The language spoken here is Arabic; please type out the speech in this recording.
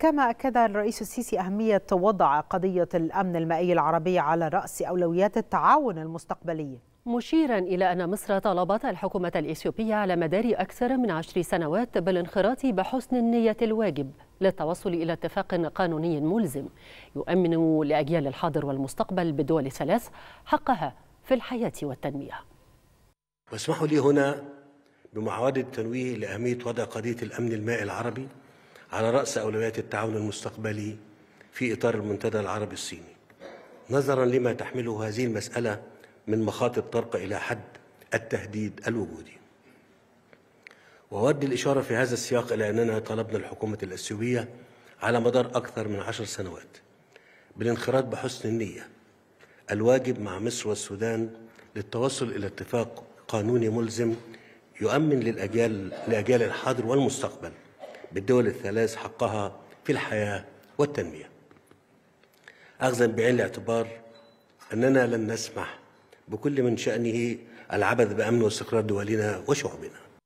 كما أكد الرئيس السيسي أهمية وضع قضية الأمن المائي العربي على رأس أولويات التعاون المستقبلي، مشيرا إلى أن مصر طالبت الحكومة الإثيوبية على مدار أكثر من 10 سنوات بالانخراط بحسن النية الواجب للتوصل إلى اتفاق قانوني ملزم يؤمن لأجيال الحاضر والمستقبل بالدول الثلاث حقها في الحياة والتنمية. واسمحوا لي هنا بمعاودة التنويه لأهمية وضع قضية الأمن المائي العربي على رأس أولويات التعاون المستقبلي في إطار المنتدى العربي الصيني، نظرا لما تحمله هذه المسألة من مخاطر ترقى إلى حد التهديد الوجودي. وأود الإشارة في هذا السياق إلى أننا طالبنا الحكومة الإثيوبية على مدار أكثر من 10 سنوات بالانخراط بحسن النية الواجب مع مصر والسودان للتوصل إلى اتفاق قانوني ملزم يؤمن لأجيال الحاضر والمستقبل بالدول الثلاث حقها في الحياة والتنمية، أخذا بعين الاعتبار أننا لن نسمح بكل من شأنه العبث بأمن واستقرار دولنا وشعوبنا.